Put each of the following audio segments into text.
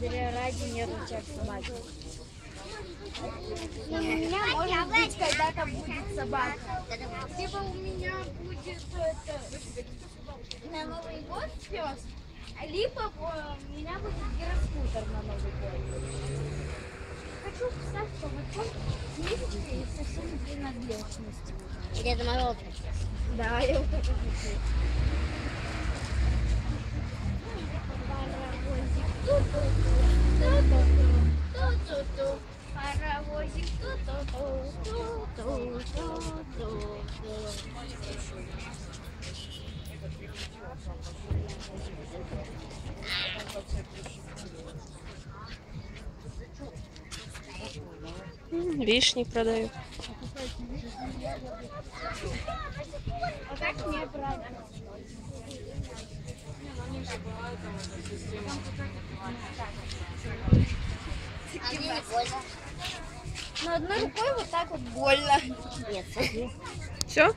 благодаря Раде нервный чак собаки. У меня может быть когда-то будет собака. Либо у меня будет на Новый год пес, либо у меня будет гироскутер на Новый год. Хочу встать по вот книжечке и со всеми принадлежностями. Деда Мороза. Да, я вот это хочу. Паровозик ту-ту-ту. Вишни продают. А как мне правда? Но одной рукой вот так вот больно. Нет. Все?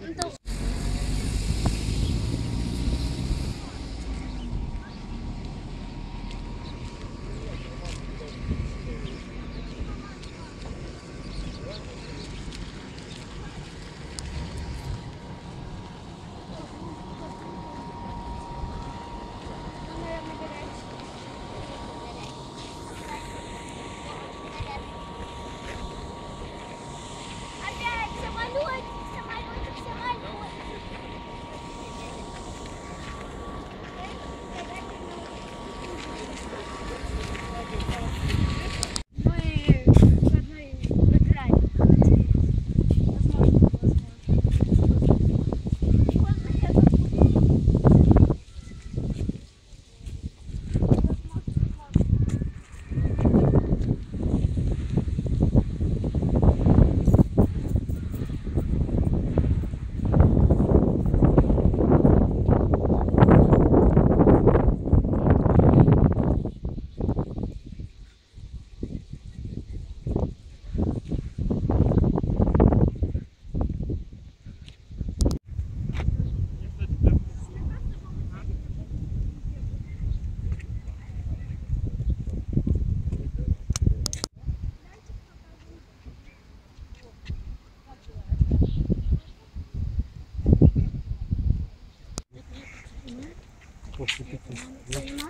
Ладно,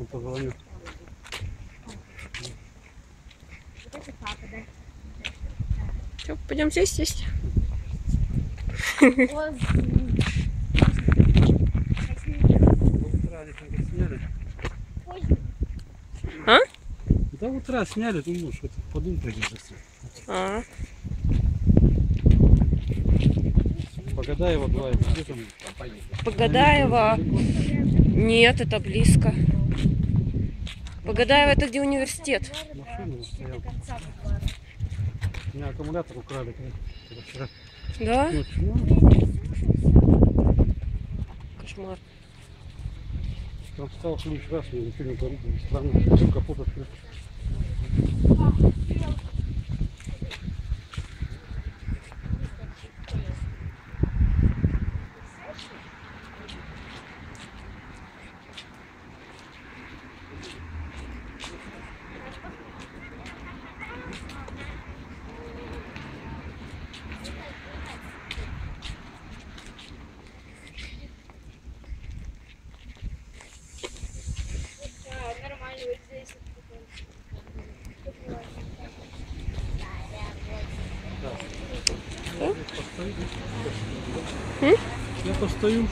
он позвонил. Это папа, да? Все, пойдем сесть. А? Да, утра сняли, ты можешь подумать, пойдем засняли. Погодаева 2, где там? Погодаева. Нет, это близко. Погодаева, это где университет? У меня аккумулятор украли. Да? Кошмар. Там встал ключ раз, и ничего не говорит. Странно, капот открыт. Я постою.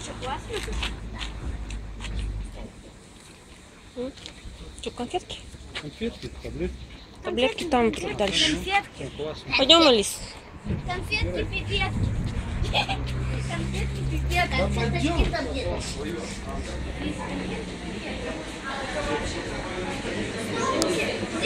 Что, классно тут? Что, конфетки? Конфетки, таблетки. Таблетки там дальше. Конфетки. Пойдем, Алис. Конфетки, пипетки. Конфетки, пипетки. Конфетки, таблетки.